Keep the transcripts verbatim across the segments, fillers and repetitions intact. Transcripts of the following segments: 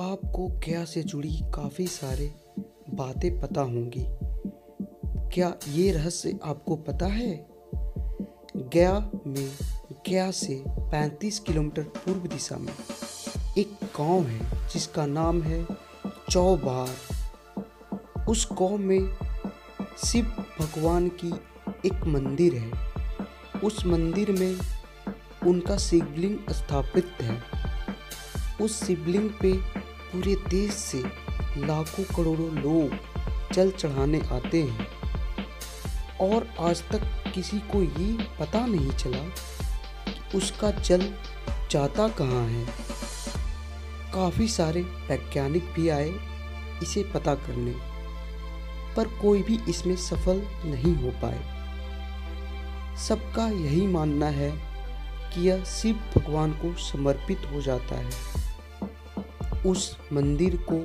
आपको क्या से जुड़ी काफ़ी सारे बातें पता होंगी। क्या ये रहस्य आपको पता है? गया में गया से पैंतीस किलोमीटर पूर्व दिशा में एक गांव है जिसका नाम है चौबार। उस गांव में शिव भगवान की एक मंदिर है। उस मंदिर में उनका शिवलिंग स्थापित है। उस शिवलिंग पे पूरे देश से लाखों करोड़ों लोग जल चढ़ाने आते हैं और आज तक किसी को ये पता नहीं चला कि उसका जल जाता कहाँ है। काफ़ी सारे वैज्ञानिक भी आए इसे पता करने, पर कोई भी इसमें सफल नहीं हो पाए। सबका यही मानना है कि यह शिव भगवान को समर्पित हो जाता है। उस मंदिर को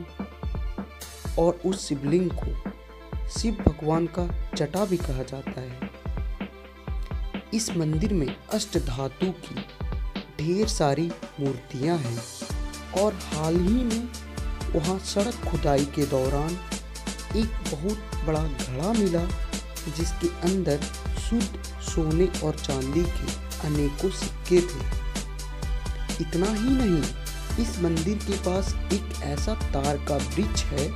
और उस शिवलिंग को शिव भगवान का जटा भी कहा जाता है। इस मंदिर में अष्ट धातु की ढेर सारी मूर्तियां हैं और हाल ही में वहां सड़क खुदाई के दौरान एक बहुत बड़ा घड़ा मिला जिसके अंदर शुद्ध सोने और चांदी के अनेकों सिक्के थे। इतना ही नहीं, इस मंदिर के पास एक ऐसा तार का वृक्ष है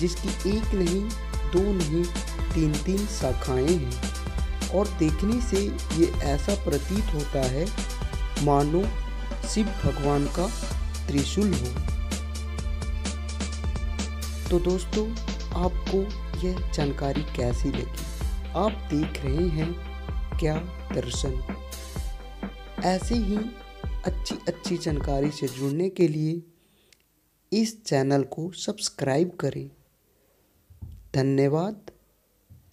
जिसकी एक नहीं, दो नहीं, तीन तीन शाखाएं हैं और देखने से ये ऐसा प्रतीत होता है मानो शिव भगवान का त्रिशूल हो। तो दोस्तों, आपको यह जानकारी कैसी लगी? आप देख रहे हैं क्या दर्शन। ऐसे ही अच्छी अच्छी जानकारी से जुड़ने के लिए इस चैनल को सब्सक्राइब करें। धन्यवाद।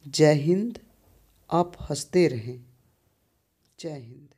जय हिंद। आप हंसते रहें। जय हिंद।